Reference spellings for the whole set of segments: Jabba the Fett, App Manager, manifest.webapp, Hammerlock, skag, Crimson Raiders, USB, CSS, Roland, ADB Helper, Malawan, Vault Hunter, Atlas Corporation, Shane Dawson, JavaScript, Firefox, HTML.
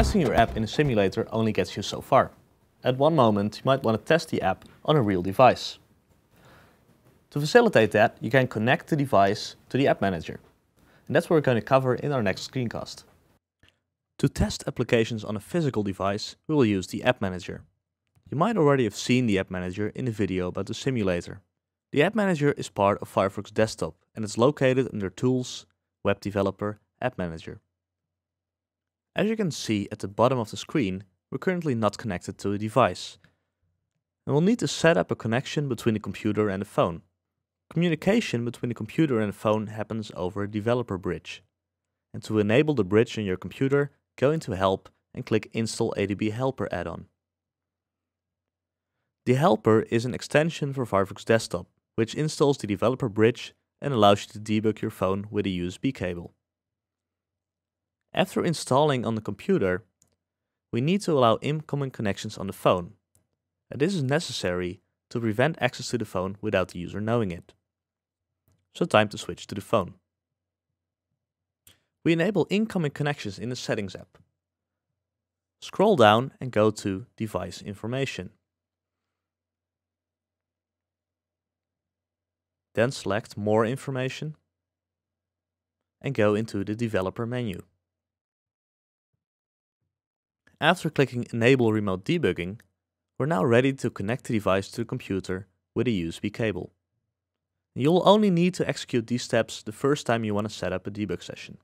Testing your app in a simulator only gets you so far. At one moment, you might want to test the app on a real device. To facilitate that, you can connect the device to the App Manager. And that's what we're going to cover in our next screencast. To test applications on a physical device, we will use the App Manager. You might already have seen the App Manager in the video about the simulator. The App Manager is part of Firefox Desktop and it's located under Tools, Web Developer, App Manager. As you can see at the bottom of the screen, we're currently not connected to a device. And we'll need to set up a connection between the computer and the phone. Communication between the computer and the phone happens over a developer bridge. And to enable the bridge on your computer, go into Help and click Install ADB Helper add-on. The Helper is an extension for Firefox Desktop, which installs the developer bridge and allows you to debug your phone with a USB cable. After installing on the computer, we need to allow incoming connections on the phone. And this is necessary to prevent access to the phone without the user knowing it. So time to switch to the phone. We enable incoming connections in the Settings app. Scroll down and go to Device Information. Then select More Information and go into the Developer menu. After clicking Enable Remote Debugging, we're now ready to connect the device to the computer with a USB cable. You'll only need to execute these steps the first time you want to set up a debug session.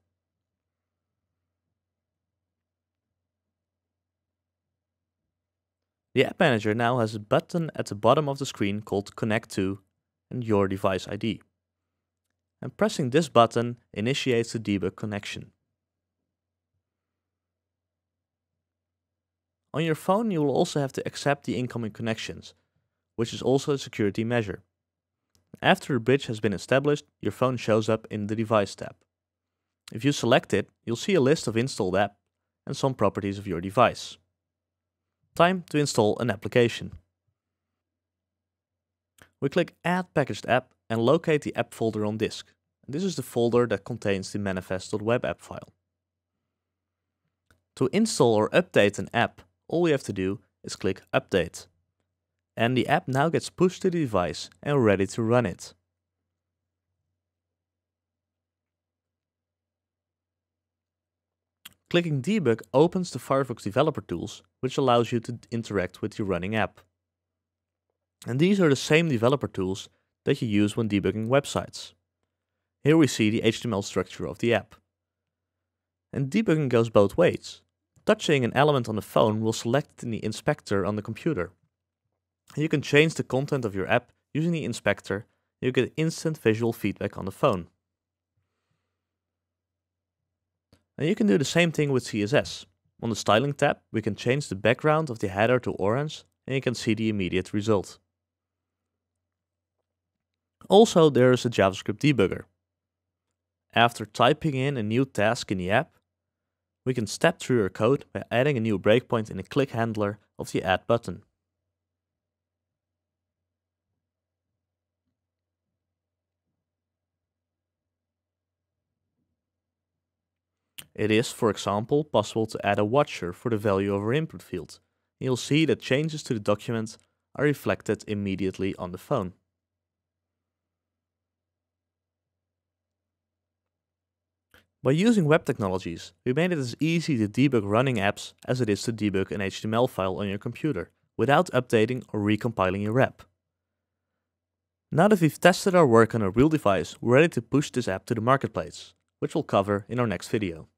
The App Manager now has a button at the bottom of the screen called Connect to and your device ID. And pressing this button initiates the debug connection. On your phone, you will also have to accept the incoming connections, which is also a security measure. After the bridge has been established, your phone shows up in the Device tab. If you select it, you'll see a list of installed apps and some properties of your device. Time to install an application. We click Add Packaged App and locate the app folder on disk. This is the folder that contains the manifest.webapp file. To install or update an app, all we have to do is click Update. And the app now gets pushed to the device and we're ready to run it. Clicking Debug opens the Firefox Developer Tools, which allows you to interact with your running app. And these are the same developer tools that you use when debugging websites. Here we see the HTML structure of the app. And debugging goes both ways. Touching an element on the phone will select in the inspector on the computer. You can change the content of your app using the inspector. You get instant visual feedback on the phone. And you can do the same thing with CSS. On the Styling tab, we can change the background of the header to orange and you can see the immediate result. Also, there is a JavaScript debugger. After typing in a new task in the app, we can step through our code by adding a new breakpoint in the click handler of the Add button. It is, for example, possible to add a watcher for the value of our input field. You'll see that changes to the document are reflected immediately on the phone. By using web technologies, we made it as easy to debug running apps as it is to debug an HTML file on your computer, without updating or recompiling your app. Now that we've tested our work on a real device, we're ready to push this app to the marketplace, which we'll cover in our next video.